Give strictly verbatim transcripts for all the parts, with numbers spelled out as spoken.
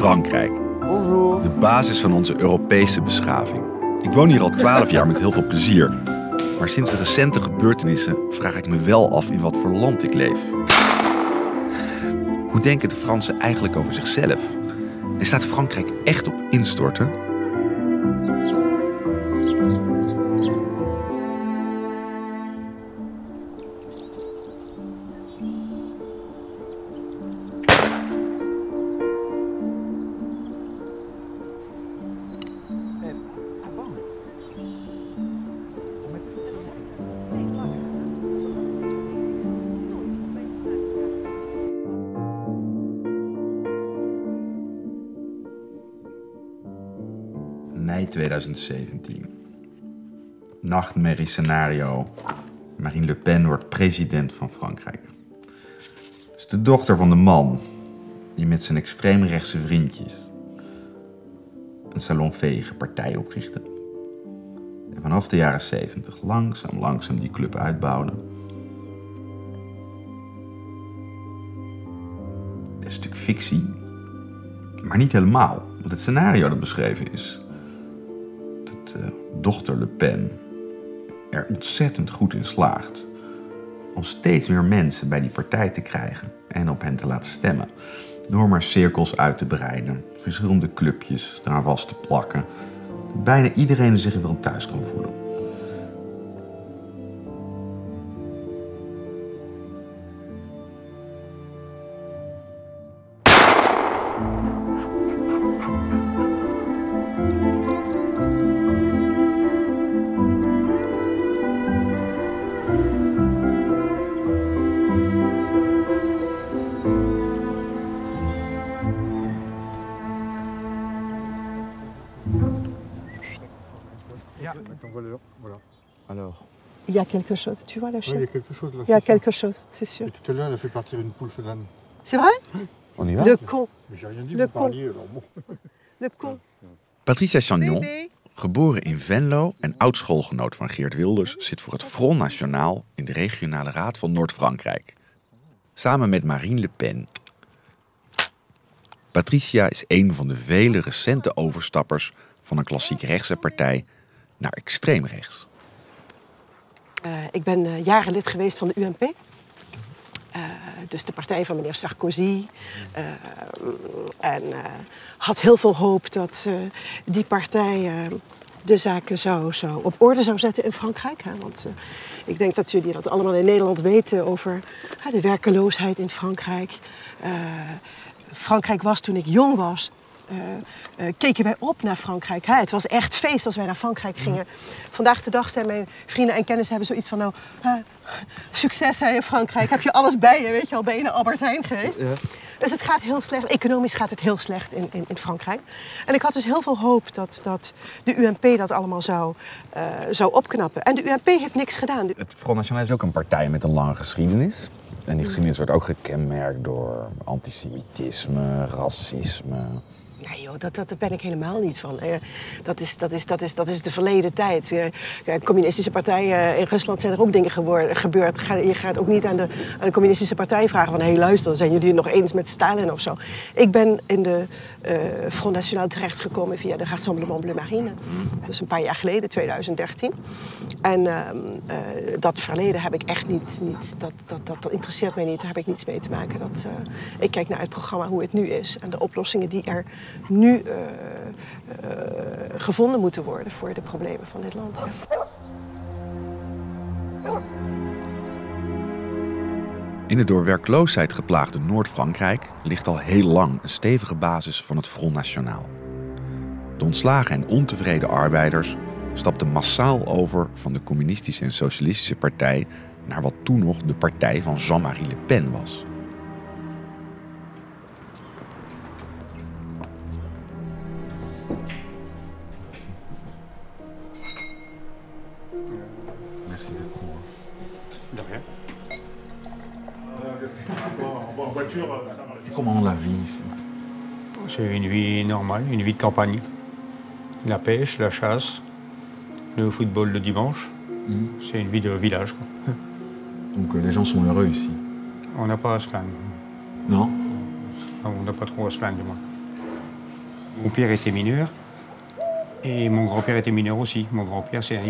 Frankrijk. Bonjour. De basis van onze Europese beschaving. Ik woon hier al twaalf jaar met heel veel plezier. Maar sinds de recente gebeurtenissen vraag ik me wel af in wat voor land ik leef. Hoe denken de Fransen eigenlijk over zichzelf? En staat Frankrijk echt op instorten? twintig zeventien. Nachtmerries scenario. Marine Le Pen wordt president van Frankrijk. Het is de dochter van de man, die met zijn extreemrechtse vriendjes een salonveege partij oprichtte. En vanaf de jaren zeventig langzaam, langzaam die club uitbouwde. Dat is natuurlijk fictie, maar niet helemaal, want het scenario dat beschreven is. Dochter Le Pen er ontzettend goed in slaagt om steeds meer mensen bij die partij te krijgen en op hen te laten stemmen. Door maar cirkels uit te breiden, verschillende clubjes daar vast te plakken, dat bijna iedereen zich er wel thuis kan voelen. Il y a quelque chose, tu vois la chaîne. Oui, il y a quelque chose là. Il y a quelque chose, c'est sûr. Et tout à l'heure, elle a fait partir une poule ce dame. C'est vrai? On y va? Le con. J'ai rien dit, vous parliez, alors bon. Le con. Patricia Chagnon, geboren in Venlo en oud-schoolgenoot van Geert Wilders, zit voor het Front National in de regionale raad van Noord-Frankrijk. Samen met Marine Le Pen. Patricia is een van de vele recente overstappers van een klassiek rechtse partij naar extreemrechts. Uh, ik ben uh, jaren lid geweest van de U M P. Uh, dus de partij van meneer Sarkozy. Uh, en uh, had heel veel hoop dat uh, die partij uh, de zaken zo, zo op orde zou zetten in Frankrijk. Hè? Want uh, ik denk dat jullie dat allemaal in Nederland weten over uh, de werkeloosheid in Frankrijk. Uh, Frankrijk was toen ik jong was. Uh, uh, keken wij op naar Frankrijk. Hè? Het was echt feest als wij naar Frankrijk gingen. Vandaag de dag zijn mijn vrienden en kennissen hebben zoiets van... nou, uh, succes hè, in Frankrijk, heb je alles bij je, weet je al, ben je naar Albert Heijn geweest. Ja. Dus het gaat heel slecht, economisch gaat het heel slecht in, in, in Frankrijk. En ik had dus heel veel hoop dat, dat de U M P dat allemaal zou, uh, zou opknappen. En de U M P heeft niks gedaan. Het Front National is ook een partij met een lange geschiedenis. En die geschiedenis wordt ook gekenmerkt door antisemitisme, racisme... Nee joh, dat, dat, daar ben ik helemaal niet van. Uh, dat, is, dat, is, dat, is, dat is de verleden tijd. Uh, communistische partijen, uh, in Rusland zijn er ook dingen geworden, gebeurd. Ga, je gaat ook niet aan de, aan de communistische partij vragen van... hé hey, luister, zijn jullie het nog eens met Stalin of zo? Ik ben in de uh, Front National terechtgekomen via de Rassemblement Bleu Marine. Dus een paar jaar geleden, tweeduizend dertien. En uh, uh, dat verleden heb ik echt niet... niet dat, dat, dat, dat interesseert mij niet, daar heb ik niets mee te maken. Dat, uh, ik kijk naar het programma, hoe het nu is en de oplossingen die er... nu uh, uh, gevonden moeten worden voor de problemen van dit land. Ja. In het door werkloosheid geplaagde Noord-Frankrijk ligt al heel lang een stevige basis van het Front National. De ontslagen en ontevreden arbeiders stapten massaal over van de communistische en socialistische partij naar wat toen nog de partij van Jean-Marie Le Pen was. C'est comment la vie ici? C'est une vie normale, une vie de campagne. La pêche, la chasse, le football le dimanche. Mmh. C'est une vie de village, quoi. Donc les gens sont heureux ici? On n'a pas à se plaindre. Non? Non, on n'a pas trop à se plaindre, du moins. Mon père était mineur et mon grand-père était mineur aussi. Mon grand-père, c'est un,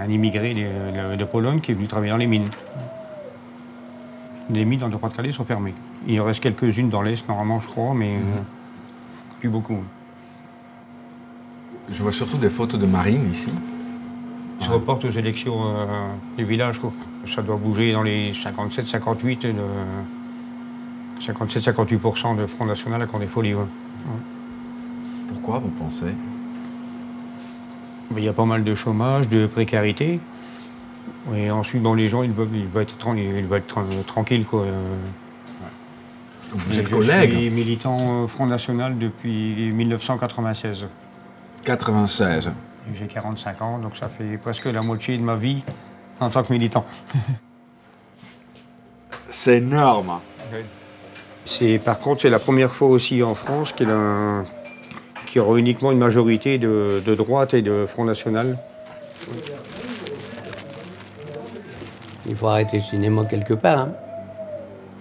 un immigré de, de, de Pologne qui est venu travailler dans les mines. Les mines dans le Pas-de-Calais sont fermées. Il en reste quelques-unes dans l'Est, normalement, je crois, mais mmh. euh, plus beaucoup. Je vois surtout des photos de Marine ici. Je reporte aux élections euh, des villages. Quoi. Ça doit bouger dans les cinquante-sept cinquante-huit de... cinquante-sept à cinquante-huit pour cent de Front National à Condé Folie. Ouais. Pourquoi, vous pensez? Il y a pas mal de chômage, de précarité. Et ensuite, bon, les gens, ils veulent, ils veulent être, ils veulent être tranquilles. Quoi. Ouais. Donc vous êtes collègue. Je suis militant Front National depuis mille neuf cent quatre-vingt-seize. quatre-vingt-seize. J'ai quarante-cinq ans, donc ça fait presque la moitié de ma vie en tant que militant. C'est énorme. Par contre, c'est la première fois aussi en France qu'il a, qu'il y aura uniquement une majorité de, de droite et de Front National. Il faut arrêter le cinéma quelque part. Hein.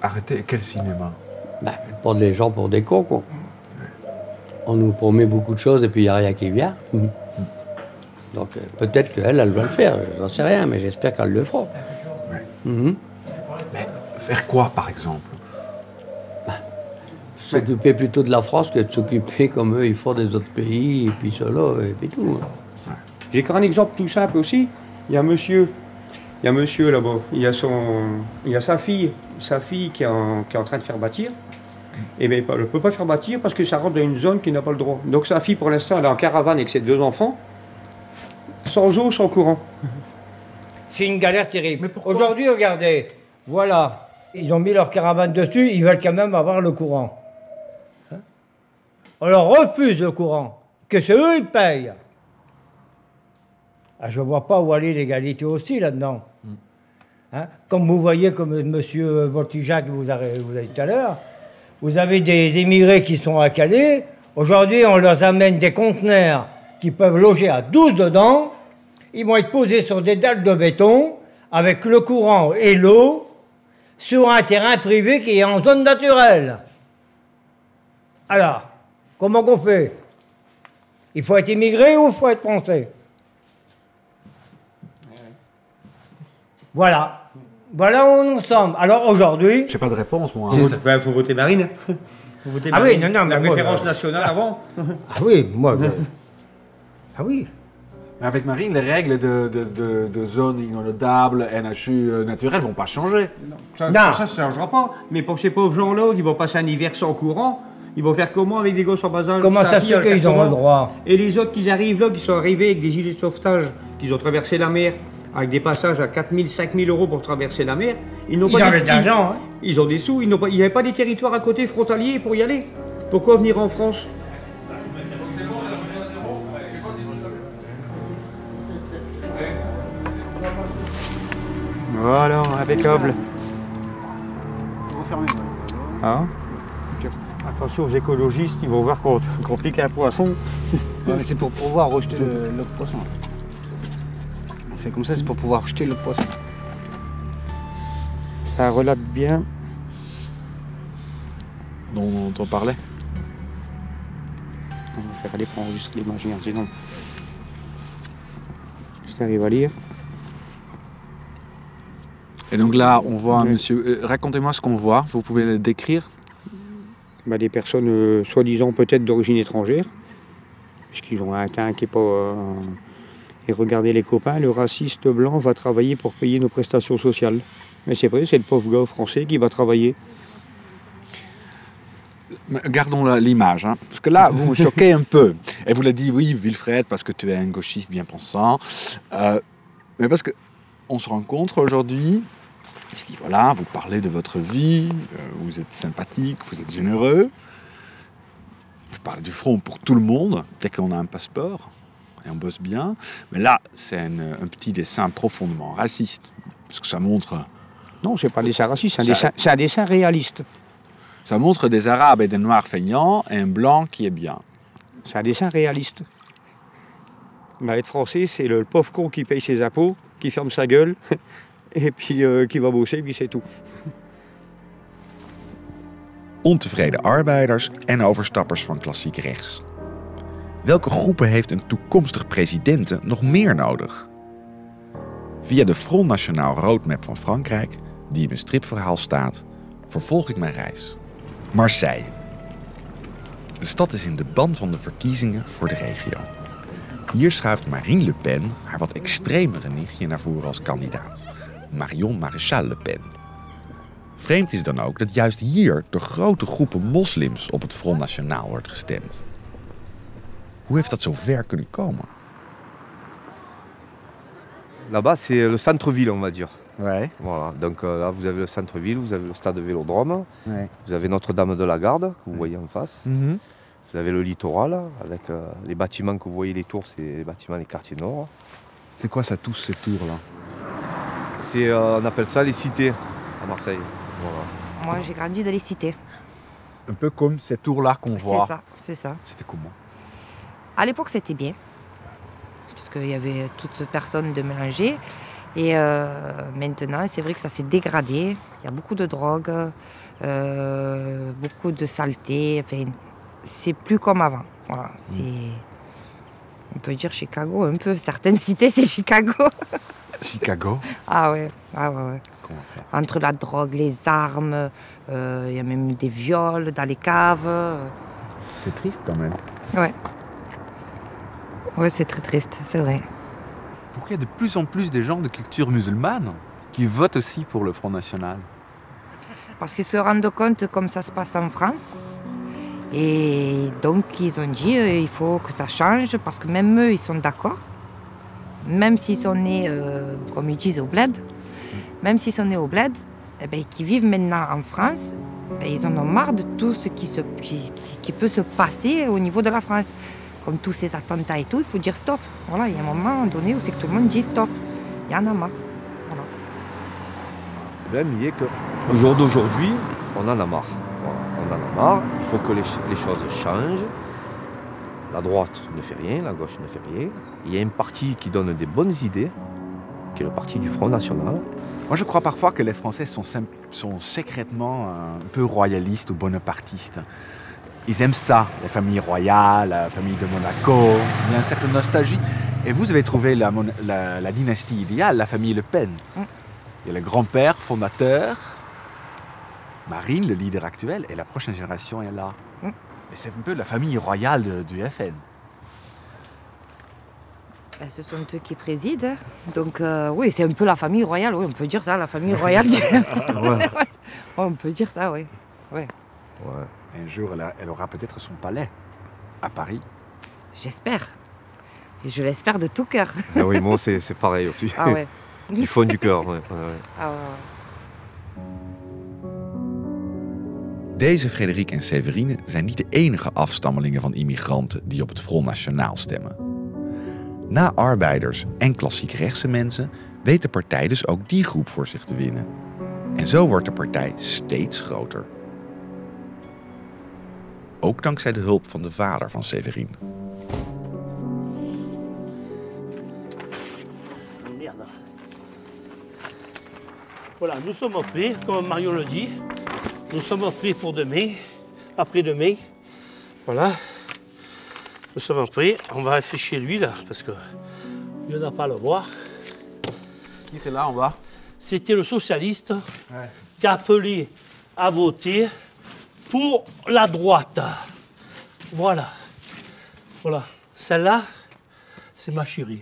Arrêter quel cinéma? Bah, prendre les gens pour des cons, quoi. On nous promet beaucoup de choses et puis il n'y a rien qui vient. Donc peut-être qu'elle, elle va le faire, j'en sais rien, mais j'espère qu'elle le fera. Ouais. Mm-hmm. Mais faire quoi, par exemple? S'occuper plutôt de la France que de s'occuper comme eux, ils font des autres pays, et puis cela, et puis tout. Ouais. J'ai qu'un exemple tout simple aussi. Il y a un monsieur, il y a un monsieur là-bas, il y a son, il y a sa fille, sa fille qui est en, qui est en train de faire bâtir. Et bien, elle ne peut pas faire bâtir parce que ça rentre dans une zone qui n'a pas le droit. Donc sa fille, pour l'instant, elle est en caravane avec ses deux enfants, sans eau, sans courant. C'est une galère terrible. Aujourd'hui, regardez, voilà, ils ont mis leur caravane dessus, ils veulent quand même avoir le courant. On leur refuse le courant, que c'est eux qui payent. Ah, je ne vois pas où aller l'égalité aussi là-dedans. Hein? Comme vous voyez, comme M. Voltijac vous a dit tout à l'heure, vous avez des immigrés qui sont à Calais. Aujourd'hui, on leur amène des conteneurs qui peuvent loger à douze dedans. Ils vont être posés sur des dalles de béton, avec le courant et l'eau, sur un terrain privé qui est en zone naturelle. Alors, comment on fait? Il faut être immigré ou il faut être français? Voilà. Voilà où nous sommes. Alors aujourd'hui... Je n'ai pas de réponse, moi. Il hein. ben, faut voter Marine. Faut voter ah Marine. Oui, non, non. La mais préférence moi, nationale ah, avant. Ah oui, moi... Ben, ah oui. Avec Marine, les règles de, de, de, de zone inondable, N H U euh, naturelle ne vont pas changer. Non, ça ne changera pas. Mais pour ces pauvres gens-là, ils vont passer un hiver sans courant. Ils vont faire comment avec des gosses en bas âge? Comment ça fait qu'ils ont le droit? Et les autres qui arrivent là, qui sont arrivés avec des gilets de sauvetage, qu'ils ont traversé la mer, avec des passages à quatre mille, cinq mille euros pour traverser la mer, ils n'ont pas d'argent. Ils ont des sous, ils n'ont pas, il n'y avait pas des territoires à côté frontaliers pour y aller. Pourquoi venir en France? Voilà, impeccable. Refermez. Ah. Attention aux écologistes, ils vont voir qu'on qu'on pique un poisson. Ouais, c'est pour pouvoir rejeter le, le poisson. On fait comme ça, c'est pour pouvoir rejeter le poisson. Ça relate bien. Dont on parlait. Je vais aller prendre juste l'imaginaire, sinon. Je t'arrive à lire. Et donc là, on voit un oui. monsieur. Euh, Racontez-moi ce qu'on voit, vous pouvez le décrire? Bah, des personnes euh, soi-disant peut-être d'origine étrangère, puisqu'ils ont un teint qui n'est pas... Euh... Et regardez les copains, le raciste blanc va travailler pour payer nos prestations sociales. Mais c'est vrai, c'est le pauvre gars français qui va travailler. Gardons l'image, hein, parce que là, vous me choquez un peu. Et vous l'avez dit, oui, Wilfred, parce que tu es un gauchiste bien pensant. Euh, mais parce qu'on se rencontre aujourd'hui... Il se dit, voilà, vous parlez de votre vie, euh, vous êtes sympathique, vous êtes généreux. Vous parlez du front pour tout le monde, dès qu'on a un passeport, et on bosse bien. Mais là, c'est un petit dessin profondément raciste, parce que ça montre... Non, c'est pas un dessin raciste, c'est un, ça... un dessin réaliste. Ça montre des Arabes et des Noirs feignants, et un blanc qui est bien. C'est un dessin réaliste. Mais être français, c'est le pauvre con qui paye ses impôts, qui ferme sa gueule... et puis euh, qui va bosser, puis c'est tout. ontevreden arbeiders en overstappers van klassiek rechts. Welke groepen heeft een toekomstig presidenten nog meer nodig? Via de Front National roadmap van Frankrijk, die in mijn stripverhaal staat, vervolg ik mijn reis. Marseille. De stad is in de ban van de verkiezingen voor de regio. Hier schuift Marine Le Pen haar wat extremere nichtje naar voren als kandidaat. Marion Maréchal Le Pen. Vreemd is dan ook dat juist hier door grote groepen moslims op het Front National wordt gestemd. Hoe heeft dat zo ver kunnen komen? Là-bas, c'est le centre-ville, on va dire. Ouais. Voilà. Donc euh, là, vous avez le centre-ville, vous avez le stade Vélodrome, ouais. Vous avez Notre-Dame de la Garde, que vous voyez en face. Mm-hmm. Vous avez le littoral, avec euh, les bâtiments que vous voyez, les tours, c'est les bâtiments des quartiers nord. C'est quoi ça, tous ces tours-là? C'est, euh, on appelle ça les cités, à Marseille. Voilà. Moi, j'ai grandi dans les cités. Un peu comme ces tours-là qu'on voit. C'est ça, c'est ça. C'était comment? À l'époque, c'était bien. Puisqu'il y avait toute personne de mélanger. Et euh, maintenant, c'est vrai que ça s'est dégradé. Il y a beaucoup de drogue, euh, beaucoup de saleté. Enfin, c'est plus comme avant. Voilà, c'est, on peut dire Chicago un peu. Certaines cités, c'est Chicago. Chicago? Ah ouais, ah ouais, ouais. Comment ça? Entre la drogue, les armes, euh, il y a même des viols dans les caves. C'est triste quand même. Ouais. Oui, c'est très triste, c'est vrai. Pourquoi il y a de plus en plus des gens de culture musulmane qui votent aussi pour le Front National? Parce qu'ils se rendent compte comme ça se passe en France. Et donc, ils ont dit il faut que ça change, parce que même eux, ils sont d'accord. Même s'ils sont nés, euh, comme ils disent, au bled, même s'ils sont nés au bled, eh ben, qui vivent maintenant en France, ben, ils en ont marre de tout ce qui, se, qui, qui peut se passer au niveau de la France. Comme tous ces attentats et tout, il faut dire stop. Voilà, il y a un moment donné où c'est que tout le monde dit stop. Il y en a marre. Voilà. Le problème, il est qu'au jour d'aujourd'hui, on en a marre. Voilà, on en a marre. Il faut que les, les choses changent. La droite ne fait rien, la gauche ne fait rien. Il y a un parti qui donne des bonnes idées, qui est le parti du Front National. Moi, je crois parfois que les Français sont, sont secrètement un peu royalistes ou bonapartistes. Ils aiment ça, la famille royale, la famille de Monaco, il y a une certaine nostalgie. Et vous avez trouvé la, la, la dynastie idéale, la famille Le Pen. Mm. Il y a le grand-père fondateur, Marine, le leader actuel, et la prochaine génération est là. Mm. Et c'est un peu la famille royale de, du F N. Ben, ce sont eux qui président, donc euh, oui, c'est un peu la famille royale, oui, on peut dire ça, la famille royale du F N. Ouais. On peut dire ça, oui. Ouais. Ouais. Un jour, elle, a, elle aura peut-être son palais à Paris. J'espère. Et je l'espère de tout cœur. Ah oui, moi, c'est pareil aussi. Ah ouais. Du fond du cœur. Ouais. Ah ouais. Ah ouais. Deze Frédérique en Séverine zijn niet de enige afstammelingen van immigranten die op het Front National stemmen. Na arbeiders en klassiek rechtse mensen weet de partij dus ook die groep voor zich te winnen. En zo wordt de partij steeds groter. Ook dankzij de hulp van de vader van Séverine. Merde. Voilà, nous sommes prêts, comme Marion le dit. Nous sommes prêts pour demain, après-demain. Voilà. Nous sommes prêts. On va afficher lui là, parce que il n'y en a pas à le voir. Qui était là en bas? C'était le socialiste, ouais, qui a appelé à voter pour la droite. Voilà. Voilà. Celle-là, c'est ma chérie.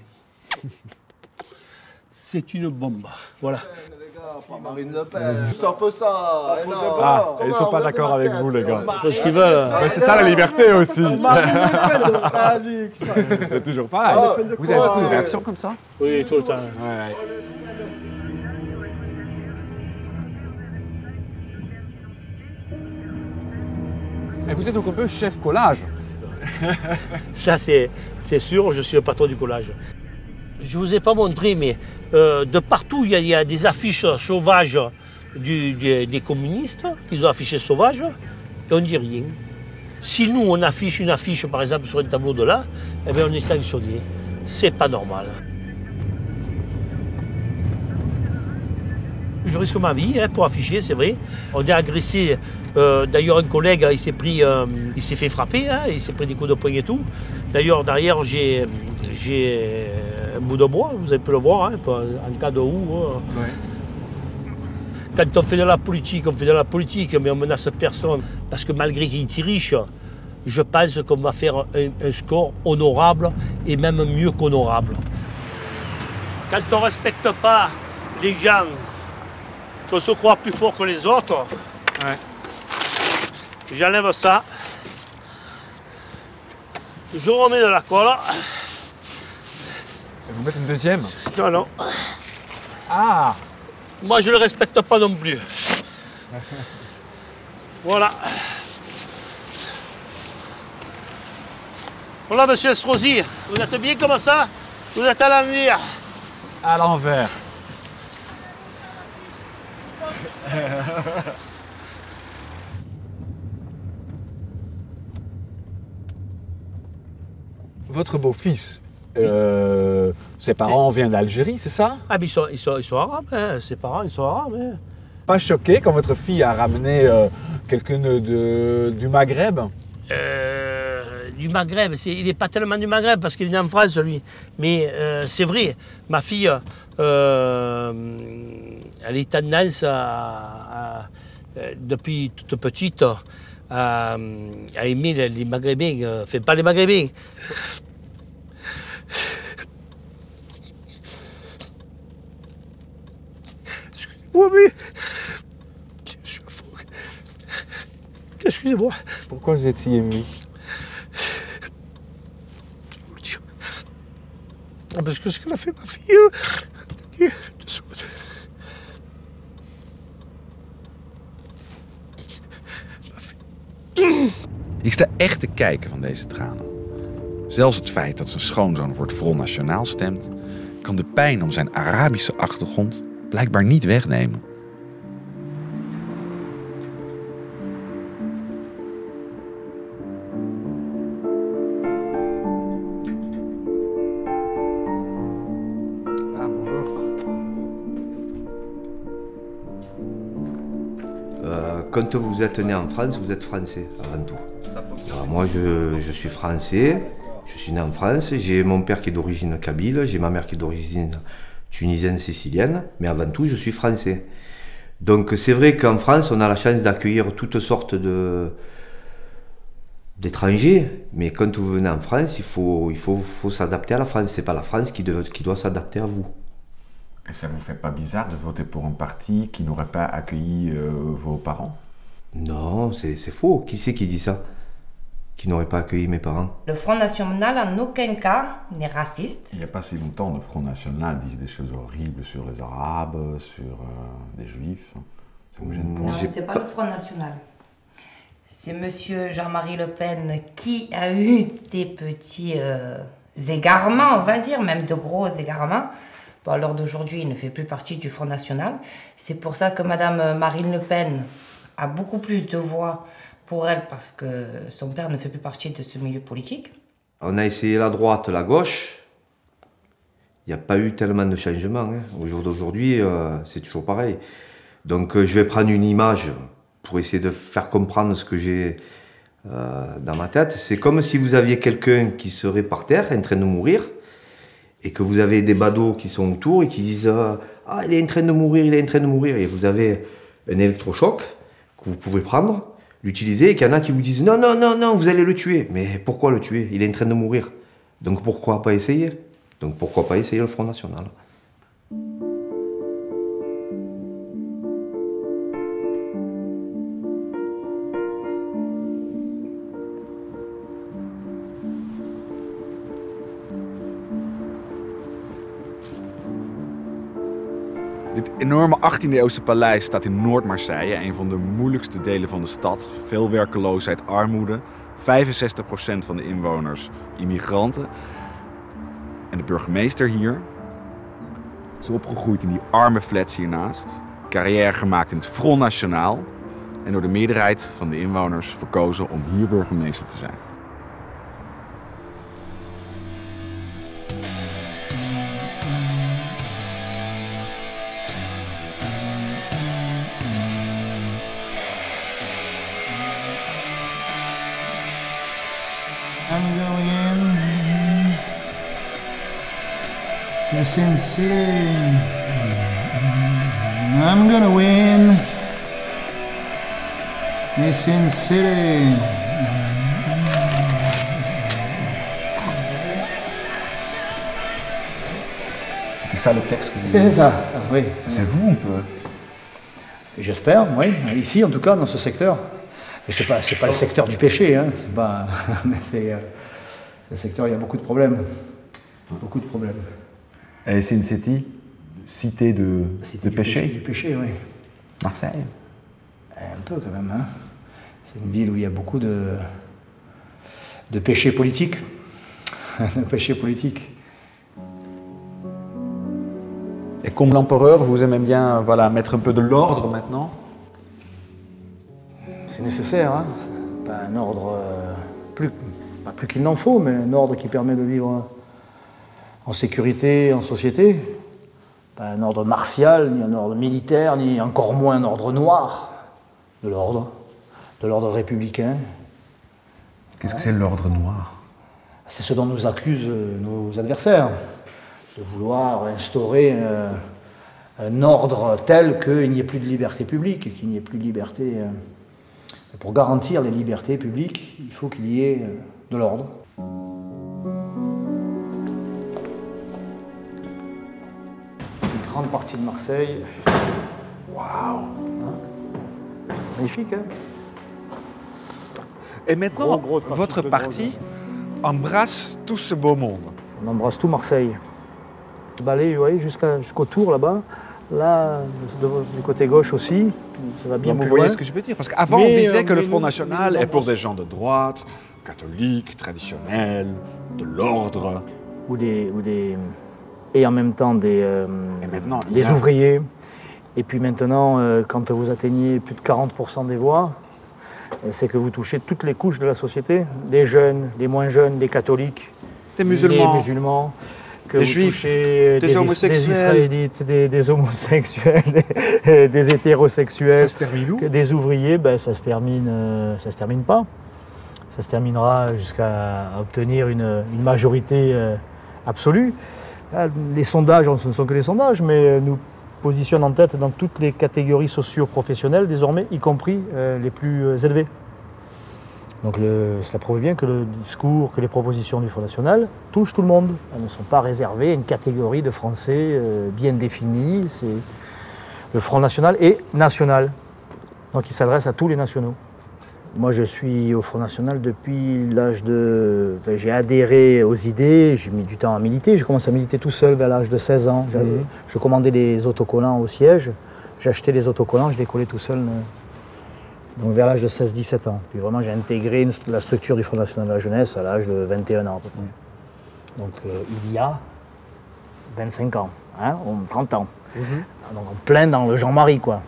C'est une bombe. Voilà. Les gars, pas Marine Le Pen. C'est un peu ça. Ils ne sont pas d'accord avec vous, les gars. C'est ce qu'ils veulent. Mais c'est ça la liberté aussi. Marine Le Pen, c'est toujours pareil. Vous avez pas une réaction comme ça? Oui, tout le temps. Et vous êtes donc un peu chef collage. Ça, c'est sûr, je suis le patron du collage. Je ne vous ai pas montré, mais euh, de partout, il y, y a des affiches sauvages du, des, des communistes, qu'ils ont affichées sauvages, et on ne dit rien. Si nous, on affiche une affiche, par exemple, sur un tableau de là, eh bien, on est sanctionné. C'est pas normal. je risque ma vie hein, pour afficher, c'est vrai. On a agressé, euh, d'ailleurs un collègue, il s'est pris, euh, il s'est fait frapper, hein, il s'est pris des coups de poing et tout. D'ailleurs, derrière, j'ai un bout de bois, vous avez pu le voir, hein, en cas de où. Euh. Ouais. Quand on fait de la politique, on fait de la politique, mais on menace personne. Parce que malgré qu'il est riche, je pense qu'on va faire un, un score honorable et même mieux qu'honorable. Quand on ne respecte pas les gens, qu'on se croit plus fort que les autres, ouais. J'enlève ça, je remets de la colle. Vous mettez une deuxième? Non, non. Ah! Moi, je ne le respecte pas non plus. Voilà. Voilà, monsieur Estrosi, vous êtes bien comme ça? Vous êtes à l'envers. À l'envers. Votre beau-fils, euh, ses parents viennent d'Algérie, c'est ça? Ah, mais ils sont, ils sont, ils sont arabes, hein. Ses parents, ils sont arabes. Hein. Pas choqué quand votre fille a ramené euh, quelqu'un du Maghreb? euh... Du Maghreb, est, il n'est pas tellement du Maghreb parce qu'il est né en France, lui. Mais euh, c'est vrai, ma fille, euh, elle est tendance à, à, à, depuis toute petite à, à aimer les, les Maghrébins, enfin pas les Maghrébins. Excusez-moi, mais je suis fou. Excusez-moi. Pourquoi vous êtes si ému? Parce que ce qu'elle a fait, ma fille, ik sta echt te kijken van deze tranen. Zelfs het feit dat zijn schoonzoon voor het Front National stemt, kan de pijn om zijn Arabische achtergrond blijkbaar niet wegnemen. Quand vous êtes né en France, vous êtes français avant tout. Alors moi, je, je suis français, je suis né en France, j'ai mon père qui est d'origine kabyle, j'ai ma mère qui est d'origine tunisienne, sicilienne, mais avant tout, je suis français. Donc c'est vrai qu'en France, on a la chance d'accueillir toutes sortes de d'étrangers, mais quand vous venez en France, il faut, il faut, faut s'adapter à la France, c'est pas la France qui, de, qui doit s'adapter à vous. Et ça ne vous fait pas bizarre de voter pour un parti qui n'aurait pas accueilli euh, vos parents? Non, c'est faux. Qui c'est qui dit ça? Qui n'aurait pas accueilli mes parents? Le Front National, en aucun cas, n'est raciste. Il n'y a pas si longtemps, le Front National dit des choses horribles sur les Arabes, sur euh, les Juifs. Ça vous gêne pas? Non, ce n'est pas le Front National. C'est monsieur Jean-Marie Le Pen qui a eu des petits euh, égarements, on va dire, même de gros égarements. Bon, alors d'aujourd'hui, il ne fait plus partie du Front National. C'est pour ça que Madame Marine Le Pen a beaucoup plus de voix pour elle parce que son père ne fait plus partie de ce milieu politique. On a essayé la droite, la gauche. Il n'y a pas eu tellement de changements. Hein. Au jour d'aujourd'hui, euh, c'est toujours pareil. Donc euh, je vais prendre une image pour essayer de faire comprendre ce que j'ai euh, dans ma tête. C'est comme si vous aviez quelqu'un qui serait par terre, en train de mourir, et que vous avez des badauds qui sont autour et qui disent euh, « Ah, il est en train de mourir, il est en train de mourir ». Et vous avez un électrochoc que vous pouvez prendre, l'utiliser, et qu'il y en a qui vous disent « Non, non, non, non, vous allez le tuer ». Mais pourquoi le tuer? Il est en train de mourir. Donc pourquoi pas essayer? Donc pourquoi pas essayer le Front National? Dit enorme achttiende-eeuwse paleis staat in Noord-Marseille, een van de moeilijkste delen van de stad. Veel werkeloosheid, armoede, vijfenzestig procent van de inwoners immigranten. En de burgemeester hier is opgegroeid in die arme flats hiernaast. Carrière gemaakt in het Front National en door de meerderheid van de inwoners verkozen om hier burgemeester te zijn. Hungarian, the sincere, I'm gonna win, the sincere. C'est ça le texte que vous avez. C'est ça, ah, oui. C'est vous un peu. J'espère, oui. Ici, en tout cas, dans ce secteur. Et c'est pas, c'est pas le secteur du péché, hein. C'est pas... Mais c'est... Ce secteur, il y a beaucoup de problèmes. Beaucoup de problèmes. Et c'est une city, cité de, cité de péché. Péché. Du péché, oui. Marseille. Un peu, quand même, hein. C'est une ville où il y a beaucoup de... de péchés politiques. De péchés politiques. Et comme l'empereur, vous aimez bien voilà, mettre un peu de l'ordre maintenant? C'est nécessaire, hein, pas un ordre, euh, plus, pas plus qu'il n'en faut, mais un ordre qui permet de vivre en sécurité, en société. Pas un ordre martial, ni un ordre militaire, ni encore moins un ordre noir. De l'ordre, de l'ordre républicain. Qu'est-ce que c'est l'ordre noir? C'est ce dont nous accusent nos adversaires. De vouloir instaurer euh, un ordre tel qu'il n'y ait plus de liberté publique, qu'il n'y ait plus de liberté... Euh... Pour garantir les libertés publiques, il faut qu'il y ait euh, de l'ordre. Une grande partie de Marseille... Waouh, hein? Magnifique, hein? Et maintenant, gros, gros votre parti embrasse tout ce beau monde. On embrasse tout Marseille. Balai, vous voyez, jusqu'à, jusqu'au tour là-bas, là, de, du côté gauche aussi, ça va bien plus loin. Vous voyez ce que je veux dire, parce qu'avant on disait euh, que le Front National est pour des gens de droite, catholiques, traditionnels, de l'ordre. Ou des, ou des... et en même temps des, euh, des a... ouvriers. Et puis maintenant, euh, quand vous atteignez plus de quarante pour cent des voix, c'est que vous touchez toutes les couches de la société, des jeunes, des moins jeunes, des catholiques, des musulmans. Des musulmans. Que des juifs, des, des homosexuels, des israélites, des, des homosexuels, des, des hétérosexuels, ça se termine où? Que des ouvriers, ben, ça se termine, euh, ça se termine pas. Ça se terminera jusqu'à obtenir une, une majorité euh, absolue. Là, les sondages, on, ce ne sont que les sondages, mais nous positionnent en tête dans toutes les catégories socio-professionnelles désormais, y compris euh, les plus élevées. Donc le, cela prouve bien que le discours, que les propositions du Front National touchent tout le monde. Elles ne sont pas réservées à une catégorie de Français euh, bien définie. Le Front National est national, donc il s'adresse à tous les nationaux. Moi je suis au Front National depuis l'âge de... Enfin, j'ai adhéré aux idées, j'ai mis du temps à militer. J'ai commencé à militer tout seul vers l'âge de seize ans. Mmh. Je commandais des autocollants au siège, j'achetais les autocollants, je les collais tout seul. Donc vers l'âge de seize dix-sept ans. Puis vraiment, j'ai intégré une, la structure du Front National de la Jeunesse à l'âge de vingt et un ans à peu près. Mm. Donc euh, il y a vingt-cinq ans, hein, trente ans. Mm-hmm. Donc en plein dans le Jean-Marie, quoi.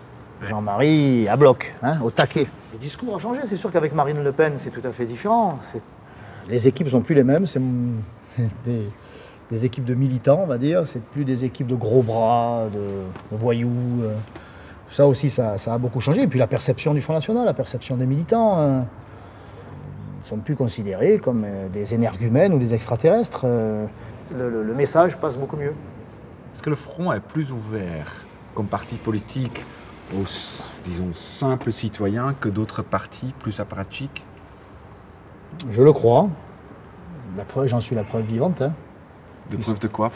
Jean-Marie à bloc, hein, au taquet. Le discours a changé, c'est sûr qu'avec Marine Le Pen, c'est tout à fait différent. Les équipes ne sont plus les mêmes, c'est des, des équipes de militants, on va dire. C'est plus des équipes de gros bras, de, de voyous. Euh... Ça aussi, ça, ça a beaucoup changé. Et puis la perception du Front National, la perception des militants, euh, ils ne sont plus considérés comme euh, des énergumènes ou des extraterrestres. Euh, le, le, le message passe beaucoup mieux. Est-ce que le Front est plus ouvert comme parti politique aux, disons, simples citoyens que d'autres partis plus apparatchiks? Je le crois. J'en suis la preuve vivante. Hein. De preuve de quoi?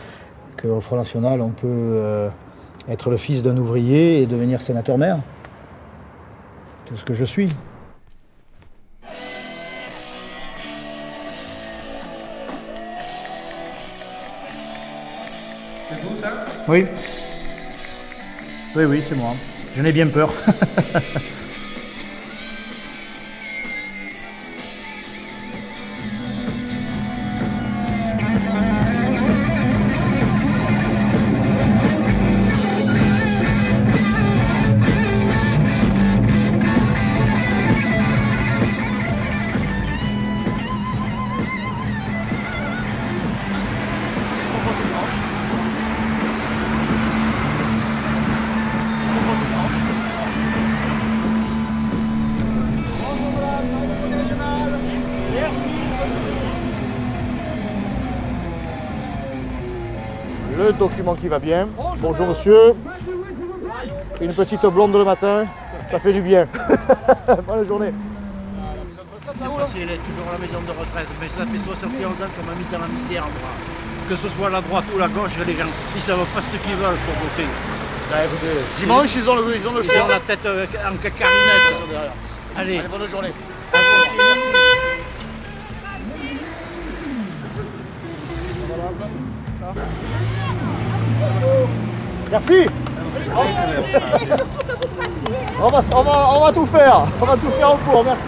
Qu'au Front National, on peut... Euh, être le fils d'un ouvrier et devenir sénateur-maire. C'est ce que je suis. C'est vous, ça? Oui. Oui, oui, c'est moi. J'en ai bien peur. Le document qui va bien. Bonjour monsieur. Une petite blonde le matin, ça fait du bien. Bonne journée. Je ne sais pas si elle est toujours à la maison de retraite, mais ça fait soixante et onze ans qu'on m'a mis dans la misère, moi. Que ce soit la droite ou la gauche, les gens, ils ne savent pas ce qu'ils veulent pour voter. Dimanche, ils ont le, ils ont le ils ont la tête en cacarinette. Allez. Allez, bonne journée. Merci. On va, on, va, on va tout faire, on va tout faire au cours, merci.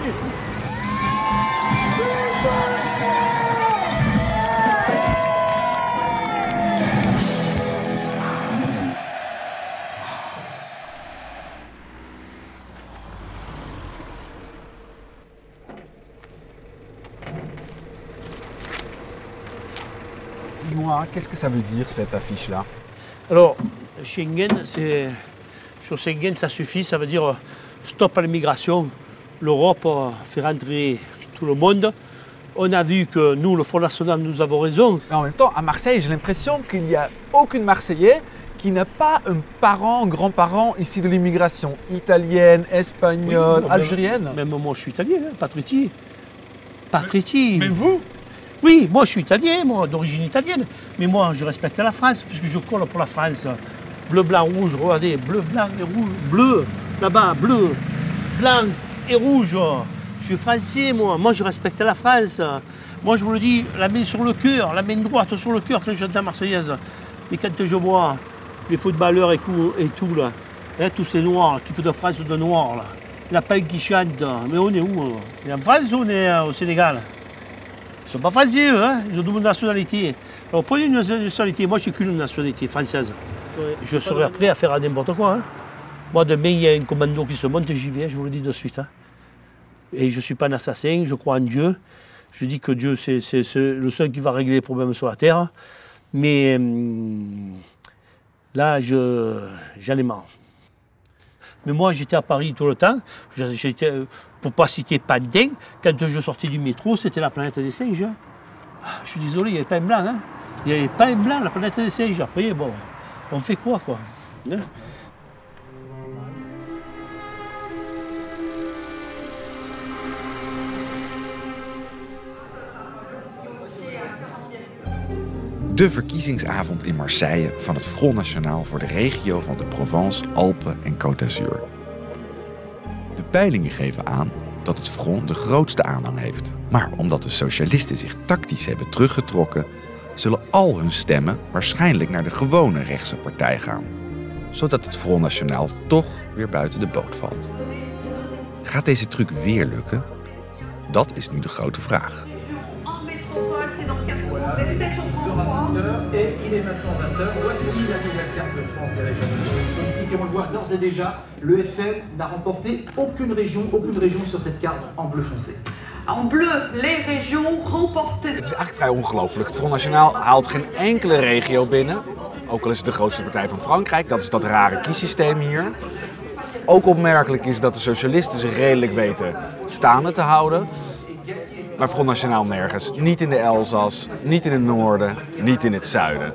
Dis-moi, qu'est-ce que ça veut dire cette affiche-là? Alors, Schengen, c'est... Sur Schengen, ça suffit, ça veut dire stop à l'immigration. L'Europe fait rentrer tout le monde. On a vu que nous, le Front National, nous avons raison. Mais en même temps, à Marseille, j'ai l'impression qu'il n'y a aucune Marseillais qui n'a pas un parent, grand-parent ici de l'immigration italienne, espagnole, oui, algérienne. Même, même moi, je suis italien, hein, Patritti. Patritti. Mais, mais vous? Oui, moi, je suis italien, moi, d'origine italienne. Mais moi, je respecte la France, puisque je colle pour la France. Bleu, blanc, rouge, regardez, bleu, blanc et rouge. Bleu, là-bas, bleu, blanc et rouge. Je suis français, moi. Moi, je respecte la France. Moi, je vous le dis, la main sur le cœur, la main droite sur le cœur quand j'entends Marseillaise. Mais quand je vois les footballeurs et tout, et tout là, hein, tous ces noirs, l'équipe de France de noirs, là, il n'y a pas un qui chante. Mais on est où? On est en France ou on est euh, au Sénégal? Ils ne sont pas français, eux, hein? Ils ont double nationalité. Alors, prenez une nationalité. Moi, je n'ai qu'une nationalité française. Je serais prêt à faire n'importe quoi. Hein? Moi, demain, il y a un commando qui se monte et j'y vais, je vous le dis de suite. Hein? Et je ne suis pas un assassin, je crois en Dieu. Je dis que Dieu, c'est le seul qui va régler les problèmes sur la terre. Mais hum, là, j'en ai marre. Mais moi, j'étais à Paris tout le temps. Pour ne pas citer Pandin, quand je sortais du métro, c'était la planète des singes. Hein? Ah, je suis désolé, il n'y avait pas un blanc. Hein? Il n'y avait pas un blanc, la planète des singes. Après, bon, on fait quoi, quoi hein? De verkiezingsavond in Marseille van het Front National voor de regio van de Provence, Alpen en Côte d'Azur. De peilingen geven aan dat het Front de grootste aanhang heeft. Maar omdat de socialisten zich tactisch hebben teruggetrokken, zullen al hun stemmen waarschijnlijk naar de gewone rechtse partij gaan. Zodat het Front National toch weer buiten de boot valt. Gaat deze truc weer lukken? Dat is nu de grote vraag. Et il est maintenant vingt heures, voici la nouvelle carte de France des régions politiques. Et on le voit d'ores et déjà, le F N n'a remporté aucune région, aucune région sur cette carte en bleu foncé. En bleu, les régions remportées. Het is eigenlijk vrij ongelooflijk. Het Front National haalt geen enkele regio binnen. Ook al is het de grootste partij van Frankrijk, dat is dat rare kiesysteem hier. Ook opmerkelijk is dat de socialisten zich redelijk weten staande te houden. Maar Front National nergens. Niet in de Elzas, niet in het noorden, niet in het zuiden.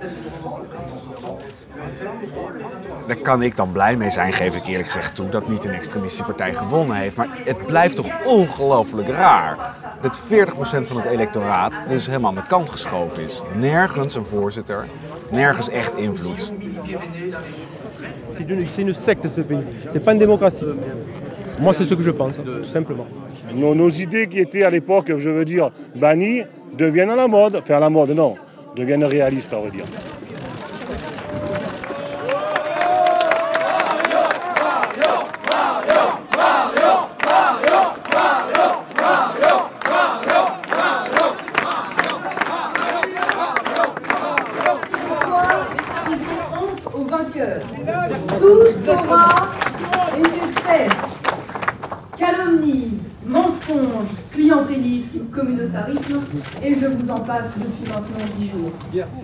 Daar kan ik dan blij mee zijn, geef ik eerlijk gezegd toe, dat niet een extremistische partij gewonnen heeft. Maar het blijft toch ongelooflijk raar dat veertig procent van het electoraat dus helemaal aan de kant geschoven is. Nergens een voorzitter, nergens echt invloed. C'est une, c'est une secte ce pays. C'est pas une démocratie. Moi, c'est ce que je pense, tout simplement. Nos, nos idées qui étaient à l'époque, je veux dire, bannies, deviennent à la mode. Enfin, à la mode, non. Deviennent réalistes, on va dire. Et je vous en passe depuis maintenant dix jours.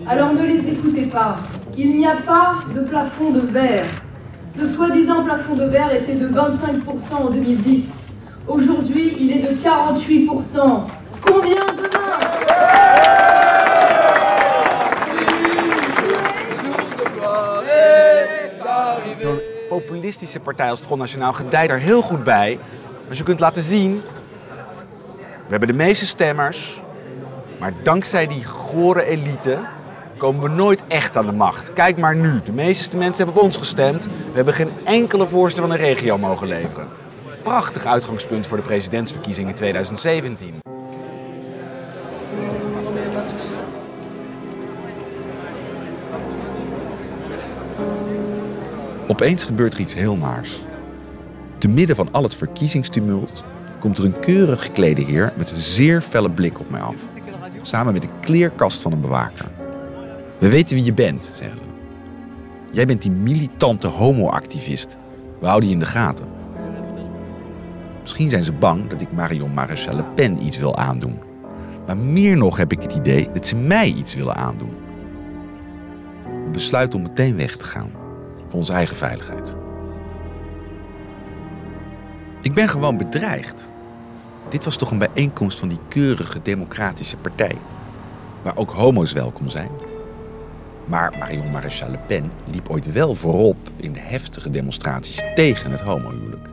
Alors ne les écoutez pas. Il n'y a pas de plafond de verre. Ce soi-disant plafond de verre était de vingt-cinq pour cent en deux mille dix. Aujourd'hui, il est de quarante-huit pour cent. Combien demain? populistische partij als Front National gedijt er heel goed bij. Als je kunt laten zien, we hebben de meeste stemmers, maar dankzij die gore elite komen we nooit echt aan de macht. Kijk maar nu, de meeste mensen hebben op ons gestemd. We hebben geen enkele voorzitter van de regio mogen leveren. Prachtig uitgangspunt voor de presidentsverkiezingen tweeduizend zeventien. Opeens gebeurt er iets heel naars. Te midden van al het verkiezingstumult komt er een keurig geklede heer met een zeer felle blik op mij af. Samen met een kleerkast van een bewaker. We weten wie je bent, zeggen ze. Jij bent die militante homoactivist. We houden je in de gaten. Misschien zijn ze bang dat ik Marion Maréchal Le Pen iets wil aandoen. Maar meer nog heb ik het idee dat ze mij iets willen aandoen. We besluiten om meteen weg te gaan. Voor onze eigen veiligheid. Ik ben gewoon bedreigd. Dit was toch een bijeenkomst van die keurige democratische partij. Waar ook homo's welkom zijn. Maar Marion Maréchal Le Pen liep ooit wel voorop in de heftige demonstraties tegen het homohuwelijk.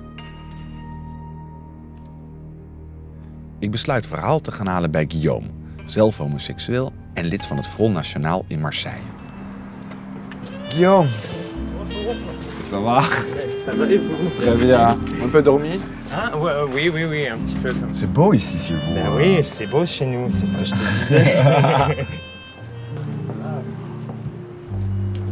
Ik besluit verhaal te gaan halen bij Guillaume. Zelf homoseksueel en lid van het Front National in Marseille. Guillaume. Ça va? Ça va et vous? Très bien. Un peu dormi? Ah, ouais, oui, oui, oui, un petit peu. C'est beau ici, si vous. Ben oui, c'est beau chez nous, c'est ce que je te disais.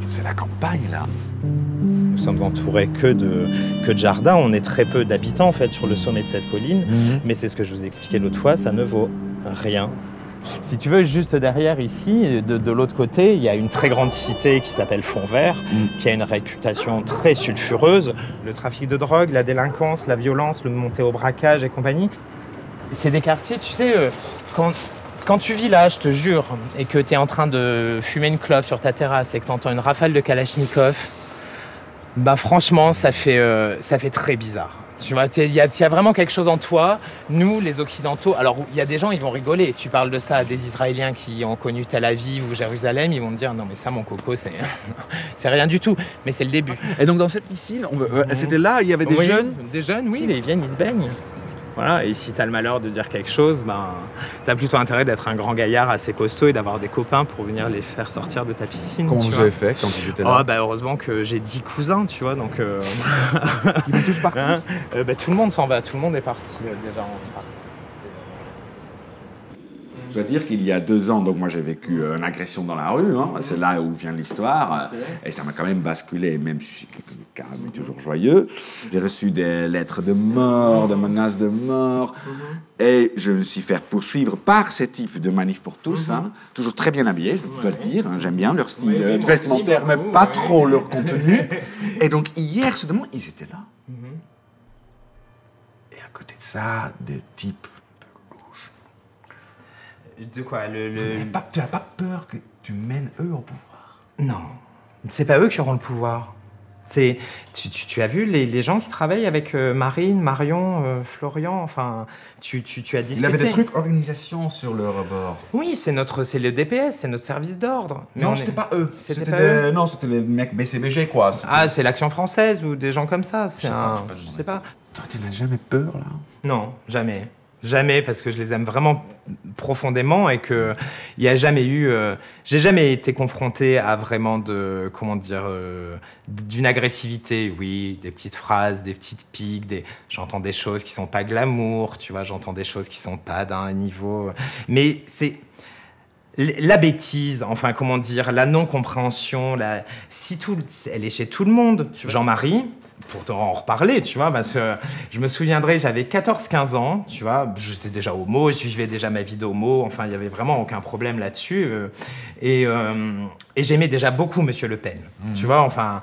C'est la campagne, là. Nous sommes entourés que de, que de jardins. On est très peu d'habitants, en fait, sur le sommet de cette colline. Mm-hmm. Mais c'est ce que je vous ai expliqué l'autre fois, ça ne vaut rien. Si tu veux, juste derrière ici, de, de l'autre côté, il y a une très grande cité qui s'appelle Fontvert, mmh. qui a une réputation très sulfureuse. Le trafic de drogue, la délinquance, la violence, le monté au braquage et compagnie. C'est des quartiers, tu sais, euh, quand, quand tu vis là, je te jure, et que tu es en train de fumer une clope sur ta terrasse et que tu entends une rafale de Kalachnikov, bah franchement, ça fait, euh, ça fait très bizarre. Tu vois, il y, y a vraiment quelque chose en toi. Nous, les Occidentaux, alors il y a des gens, ils vont rigoler. Tu parles de ça à des Israéliens qui ont connu Tel Aviv ou Jérusalem, ils vont te dire non mais ça, mon coco, c'est c'est rien du tout. Mais c'est le début. Et donc dans cette piscine, on... c'était là, il y avait des oui, jeunes, des jeunes, oui, ils viennent, ils se baignent. Voilà. Et si t'as le malheur de dire quelque chose, ben t'as plutôt intérêt d'être un grand gaillard assez costaud et d'avoir des copains pour venir les faire sortir de ta piscine. Comment vous avez fait quand vous étiez là? Oh, bah, heureusement que j'ai dix cousins, tu vois, donc. Euh... Ils sont tous partis. Hein euh, bah, tout le monde s'en va, tout le monde est parti euh, déjà. Je dois dire qu'il y a deux ans, donc moi j'ai vécu une agression dans la rue, hein, c'est là où vient l'histoire, et ça m'a quand même basculé, même si je suis calme et toujours joyeux. J'ai reçu des lettres de mort, des menaces de mort, et je me suis fait poursuivre par ces types de manifs pour tous, hein, toujours très bien habillés, je dois le dire, hein, j'aime bien leur style oui, oui, vestimentaire, mais pas trop leur contenu. Et donc hier, soudainement, ils étaient là. Et à côté de ça, des types... De quoi le, le... Pas, tu n'as pas peur que tu mènes eux au pouvoir? Non, c'est pas eux qui auront le pouvoir. Tu, tu, tu as vu les, les gens qui travaillent avec euh, Marine, Marion, euh, Florian, enfin, tu, tu, tu as discuté. Il avait des trucs organisation sur leur bord. Oui, c'est le D P S, c'est notre service d'ordre. Non, c'était est... pas eux. C'était pas des... eux. Non, c'était les mecs B C B G, quoi. Ah, c'est l'Action Française ou des gens comme ça. Je sais un... pas. Je sais pas. Toi, tu n'as jamais peur, là? Non, jamais. Jamais, parce que je les aime vraiment profondément et que il n'y a jamais eu... Euh, j'ai jamais été confronté à vraiment de... Comment dire euh, d'une agressivité, oui, des petites phrases, des petites piques, des... J'entends des choses qui sont pas glamour, tu vois, j'entends des choses qui sont pas d'un niveau... Mais c'est... La bêtise, enfin, comment dire, la non-compréhension, la... si tout, elle est chez tout le monde. Jean-Marie, pour en reparler, tu vois, parce que je me souviendrai, j'avais quatorze quinze ans, tu vois, j'étais déjà homo, je vivais déjà ma vie d'homo, enfin, il n'y avait vraiment aucun problème là-dessus. Euh, et euh, et j'aimais déjà beaucoup Monsieur Le Pen, mmh. tu vois, enfin...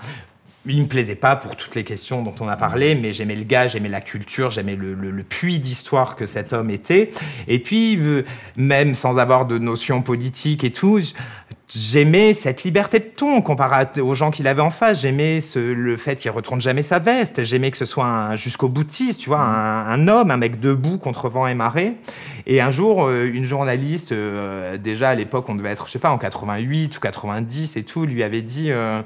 Il me plaisait pas pour toutes les questions dont on a parlé, mais j'aimais le gars, j'aimais la culture, j'aimais le, le, le puits d'histoire que cet homme était. Et puis, euh, même sans avoir de notion politique et tout, j'aimais cette liberté de ton comparée aux gens qu'il avait en face. J'aimais le fait qu'il retourne jamais sa veste. J'aimais que ce soit jusqu'au boutiste, tu vois, un, un homme, un mec debout contre vent et marée. Et un jour, euh, une journaliste, euh, déjà à l'époque, on devait être, je sais pas, en quatre-vingt-huit ou quatre-vingt-dix et tout, lui avait dit... Euh,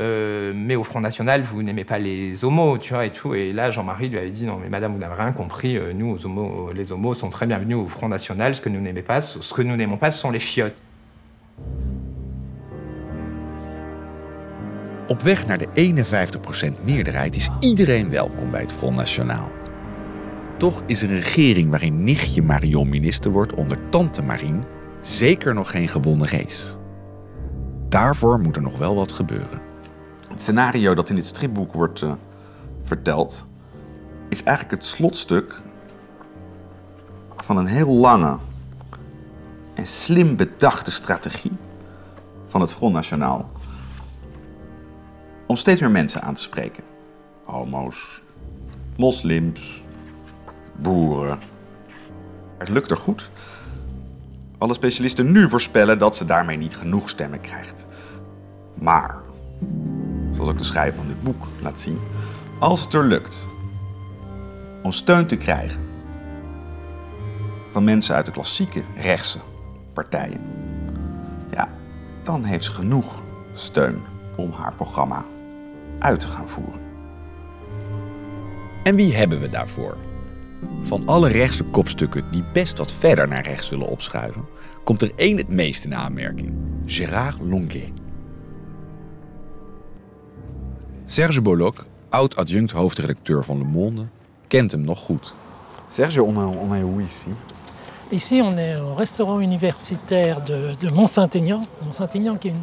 euh, mais au Front National, vous n'aimez pas les homos, tu vois, et tout. Et là, Jean-Marie lui avait dit, non, mais madame, vous n'avez rien compris, nous, aux homos, les homos sont très bienvenus au Front National, ce que nous n'aimons pas, ce que nous n'aimons pas, ce sont les fiottes. Op weg naar de eenenvijftig procent meerderheid is iedereen welkom bij het Front National. Toch is een regering waarin nichtje Marion minister wordt onder tante Marine zeker nog geen gewonnen race. Daarvoor moet er nog wel wat gebeuren. Het scenario dat in dit stripboek wordt uh, verteld is eigenlijk het slotstuk van een heel lange en slim bedachte strategie van het Front National. Om steeds meer mensen aan te spreken. Homo's, moslims, boeren. Het lukt er goed. Alle specialisten nu voorspellen dat ze daarmee niet genoeg stemmen krijgt. Maar, zoals ook de schrijver van dit boek laat zien, als het er lukt om steun te krijgen van mensen uit de klassieke rechtse partijen, ja, dan heeft ze genoeg steun om haar programma uit te gaan voeren. En wie hebben we daarvoor? Van alle rechtse kopstukken die best wat verder naar rechts zullen opschuiven, komt er één het meest in aanmerking: Gérard Longuet. Serge Bolloc, oud-adjunct hoofdredacteur van Le Monde, kent hem nog goed. Serge, on est, on est où ici? Ici, on est au restaurant universitaire de, de Mont-Saint-Aignan. Mont-Saint-Aignan qui est une,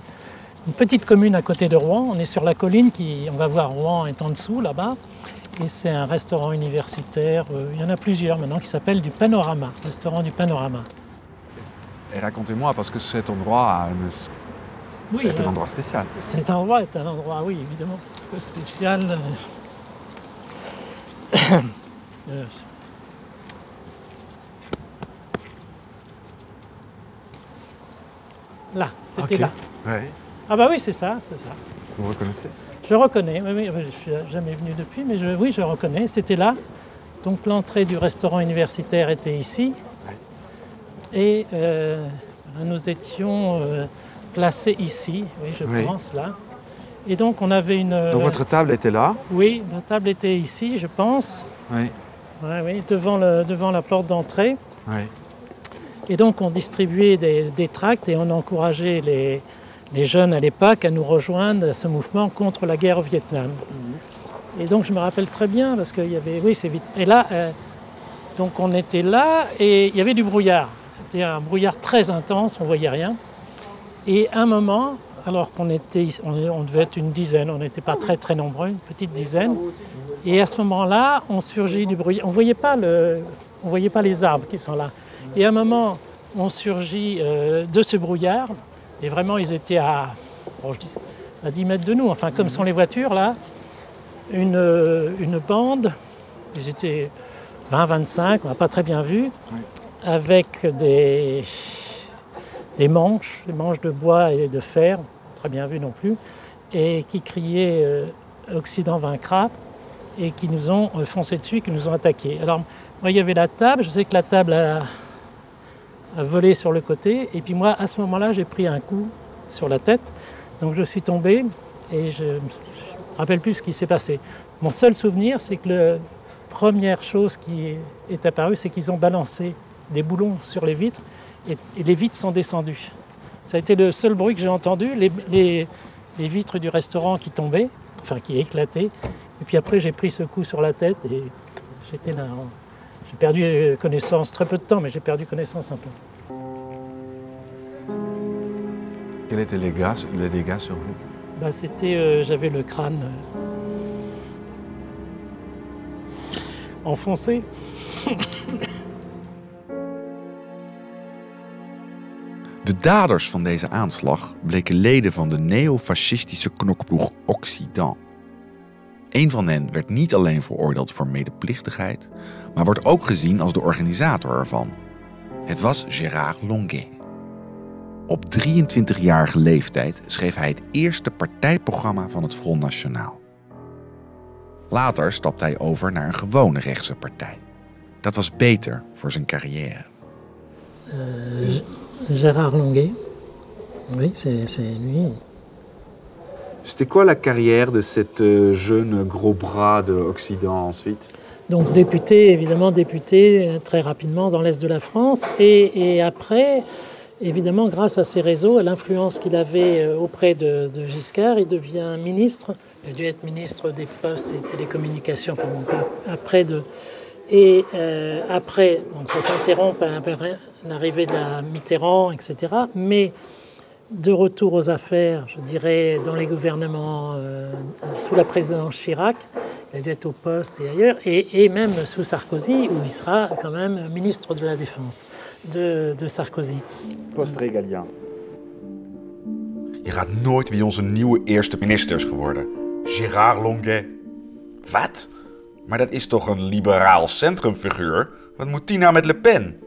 une petite commune à côté de Rouen. On est sur la colline qui, on va voir Rouen est en dessous là-bas. Et c'est un restaurant universitaire, euh, il y en a plusieurs maintenant, qui s'appelle du Panorama, Restaurant du Panorama. Et racontez-moi, parce que cet endroit a une... oui, est euh, un endroit spécial. Cet endroit est un endroit, oui, évidemment, un peu spécial. Euh... euh... Là, c'était okay. Là. Ouais. Ah bah oui, c'est ça, c'est ça. Vous reconnaissez ? Je reconnais, oui, oui, je ne suis jamais venu depuis, mais je, oui, je reconnais, c'était là. Donc l'entrée du restaurant universitaire était ici. Et euh, nous étions euh, placés ici, oui, je oui. pense, là. Et donc on avait une... Donc euh, votre table était là? Oui, la table était ici, je pense. Oui. Ouais, oui, devant, le, devant la porte d'entrée. Oui. Et donc on distribuait des, des tracts et on encourageait les... les jeunes à l'époque à nous rejoindre à ce mouvement contre la guerre au Vietnam. Mmh. Et donc je me rappelle très bien parce qu'il y avait, oui c'est vite. Et là, euh, donc on était là et il y avait du brouillard. C'était un brouillard très intense, on voyait rien. Et à un moment, alors qu'on était, on, on devait être une dizaine, on n'était pas très très nombreux, une petite dizaine. Et à ce moment-là, on surgit du brouillard. On voyait pas le, on voyait pas les arbres qui sont là. Et à un moment, on surgit euh, de ce brouillard. Et vraiment, ils étaient à, bon, je dis, à dix mètres de nous. Enfin, comme sont les voitures, là, une, une bande, ils étaient vingt à vingt-cinq, on n'a pas très bien vu, oui. Avec des, des manches, des manches de bois et de fer, très bien vu non plus, et qui criaient euh, « Occident vaincra » et qui nous ont euh, foncé dessus, qui nous ont attaqués. Alors, moi, il y avait la table, je sais que la table a... a volé sur le côté, et puis moi, à ce moment-là, j'ai pris un coup sur la tête, donc je suis tombé, et je ne me rappelle plus ce qui s'est passé. Mon seul souvenir, c'est que la première chose qui est apparue, c'est qu'ils ont balancé des boulons sur les vitres, et, et les vitres sont descendues. Ça a été le seul bruit que j'ai entendu, les, les, les vitres du restaurant qui tombaient, enfin qui éclataient, et puis après, j'ai pris ce coup sur la tête, et j'étais là... En... J'ai perdu connaissance très peu de temps, mais j'ai perdu connaissance un peu. Quels étaient les, gars, les dégâts sur vous? Bah, c'était, euh, j'avais le crâne euh, enfoncé. De daders van deze aanslag bleken leden van de neofascistische knokploeg Occident. Een van hen werd niet alleen veroordeeld voor medeplichtigheid, maar wordt ook gezien als de organisator ervan. Het was Gérard Longuet. Op drieëntwintigjarige leeftijd schreef hij het eerste partijprogramma van het Front National. Later stapte hij over naar een gewone rechtse partij. Dat was beter voor zijn carrière. Uh, Gérard Longuet. Oui, c'est lui. C'était quoi la carrière de cette jeune gros bras de Occident ensuite? Donc député, évidemment député très rapidement dans l'Est de la France. Et, et après, évidemment, grâce à ses réseaux, à l'influence qu'il avait auprès de, de Giscard, il devient ministre. Il a dû être ministre des Postes et Télécommunications, enfin bon, après de... Et euh, après, bon, ça s'interrompt à l'arrivée de la Mitterrand, et cetera. Mais de retour aux affaires, je dirais, dans les gouvernements, euh, sous la présidence Chirac, il a dû être au poste et ailleurs, et, et même sous Sarkozy, où il sera quand même ministre de la Défense de, de Sarkozy. Poste régalien. Je raadt nooit wie onze nieuwe eerste minister is geworden. Gérard Longuet. Wat? Maar dat is toch een liberaal centrumfiguur? Wat moet die nou met Le Pen?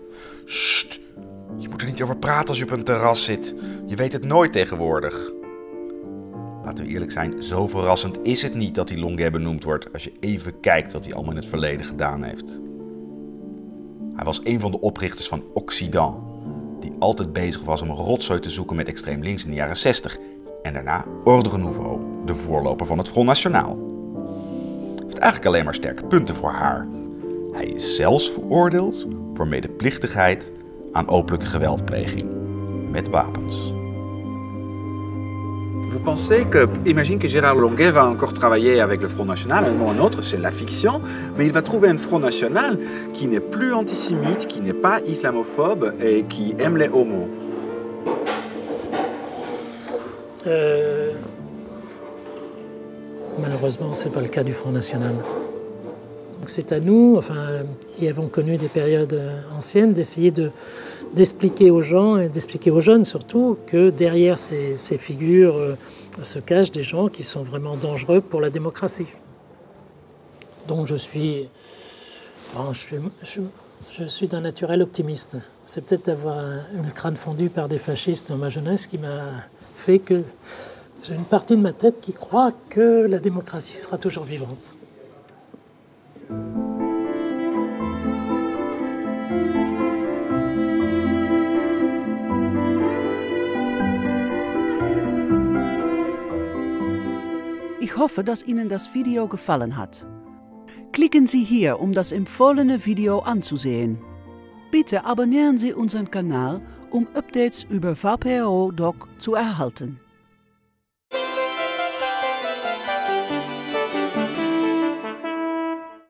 Sst, je moet er niet over praten als je op een terras zit. Je weet het nooit tegenwoordig. Laten we eerlijk zijn, zo verrassend is het niet dat die Longuet benoemd wordt als je even kijkt wat hij allemaal in het verleden gedaan heeft. Hij was een van de oprichters van Occident, die altijd bezig was om rotzooi te zoeken met extreem links in de jaren zestig. En daarna Ordre Nouveau, de voorloper van het Front National. Heeft eigenlijk alleen maar sterke punten voor haar. Hij is zelfs veroordeeld voor medeplichtigheid aan openlijke geweldpleging met wapens. Vous pensez que, imagine que Gérard Longuet va encore travailler avec le Front National, un moment ou un autre, c'est la fiction, mais il va trouver un Front National qui n'est plus antisémite, qui n'est pas islamophobe et qui aime les homos. Euh... Malheureusement, ce n'est pas le cas du Front National. C'est à nous, enfin, qui avons connu des périodes anciennes, d'essayer de, d'expliquer aux gens, et d'expliquer aux jeunes surtout, que derrière ces, ces figures euh, se cachent des gens qui sont vraiment dangereux pour la démocratie. Donc je suis, bon, je suis, je, je suis d'un naturel optimiste. C'est peut-être d'avoir le crâne fondu par des fascistes dans ma jeunesse qui m'a fait que... J'ai une partie de ma tête qui croit que la démocratie sera toujours vivante. Ich hoffe, dass Ihnen das Video gefallen hat. Klicken Sie hier, um das empfohlene Video anzusehen. Bitte abonnieren Sie unseren Kanal, um Updates über V P R O Doc zu erhalten.